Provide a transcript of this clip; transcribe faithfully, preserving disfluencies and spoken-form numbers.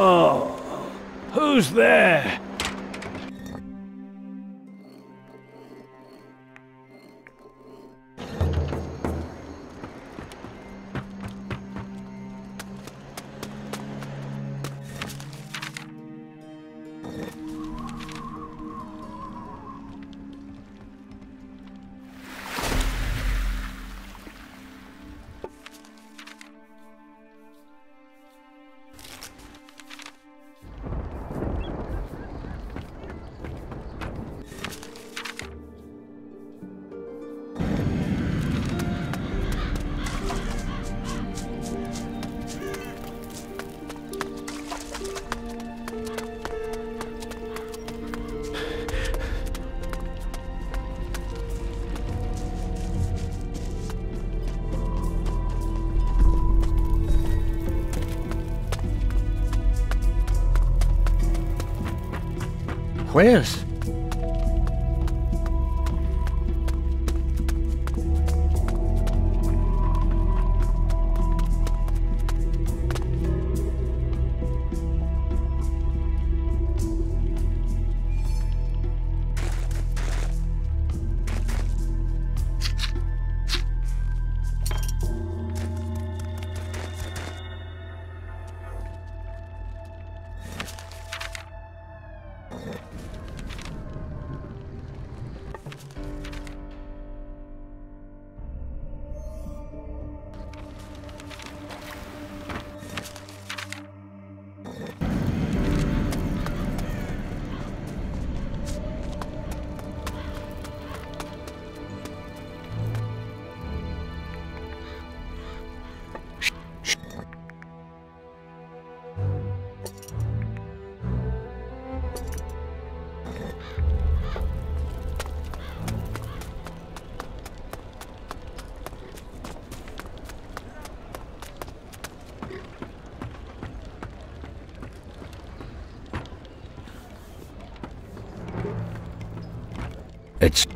Oh, who's there? Where's? It's...